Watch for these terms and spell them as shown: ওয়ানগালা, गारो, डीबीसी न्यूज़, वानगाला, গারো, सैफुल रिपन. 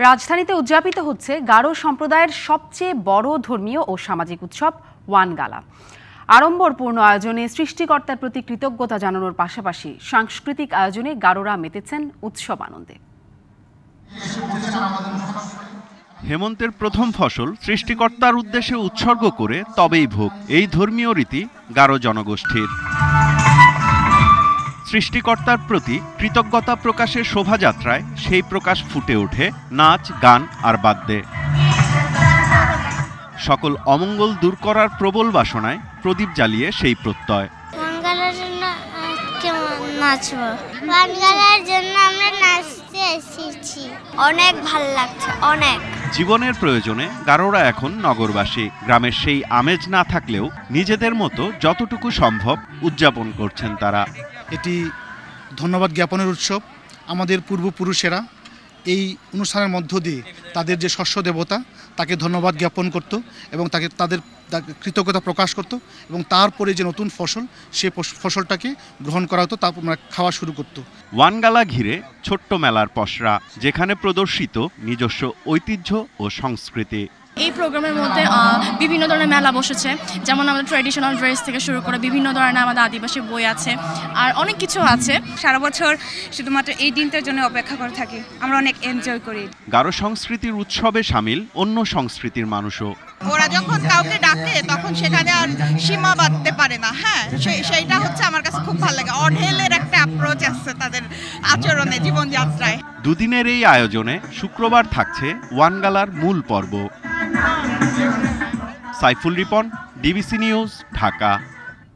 राजधानीते उद्यापित होच्छे गारो सम्प्रदायेर सबचेये बड़ो धर्मीय और सामाजिक उत्सव वानगाला। आड़म्बरपूर्ण आयोजने सृष्टिकर्तार प्रति कृतज्ञता जानानोर पाशापाशि सांस्कृतिक आयोजने गारोरा मेतेछेन उत्सव आनंदे। हेमंतेर प्रथम फसल सृष्टिकर्तार उद्देश्ये उत्सर्ग करे तबेई भोग, एई धर्मीय रीति गारो जनगोष्ठीर। सृष्टिकर्तार प्रति कृतज्ञता प्रकाशे शोभायात्राय सेई प्रकाश फुटे उठे नाच, गान और बाद्ये। सकल अमंगल दूर करार प्रबल वासनाय प्रदीप जालिए सेई प्रत्यय। वानगालार जन्य केमन नाचब, वानगालार जन्य आमरा नाचते एसेछि, अनेक भालो लागछे। अनेक जीवनेर प्रयोजने गारोरा एखन नगरबासी ग्रामेर सेई आमेज ना थाकलेও निजेদের মতো যতটুকু সম্ভব উদযাপন করছেন তারা। এটি ধন্যবাদ জ্ঞাপনের উৎসব। আমাদের পূর্বপুরুষেরা এই অনুষ্ঠানের মধ্য দিয়ে তাদের যে শস্য দেবতা তাকে ধন্যবাদ জ্ঞাপন করত এবং তাকে তাদের কৃতজ্ঞতা প্রকাশ করত এবং তারপরে যে নতুন ফসল সেই ফসলটাকে গ্রহণ করা হতো, তারপর খাওয়া শুরু করত। ওয়ানগালা ঘিরে ছোট্ট মেলার পসরা, যেখানে প্রদর্শিত নিজস্ব ঐতিহ্য ও সংস্কৃতি। এই প্রোগ্রামের মধ্যে বিভিন্ন ধরনের মেলা বসেছে, যেমন আমাদের ট্র্যাডিশনাল ড্রেস থেকে শুরু করে বিভিন্ন ধরনের আমাদের আদিবাসী বই আছে আর অনেক কিছু আছে। সারা বছর শুধুমাত্র এই দিনটার জন্য অপেক্ষা করে থাকি, আমরা অনেক এনজয় করি। গারো সংস্কৃতির উৎসবে শামিল অন্য সংস্কৃতির মানুষও। ওরা যখন কাউকে ডাকে তখন সেখানে আর সীমা বাঁধতে পারে না। হ্যাঁ, সেইটা হচ্ছে আমার কাছে খুব ভালো লাগে। অঢেলের একটা অ্যাপ্রোচ আছে তাদের আচরণে, জীবনযাত্রায়। দুদিনের এই আয়োজনে শুক্রবার থাকছে ওয়ানগালার মূল পর্ব। सैफुल रिपन, डीबीसी न्यूज़, Dhaka.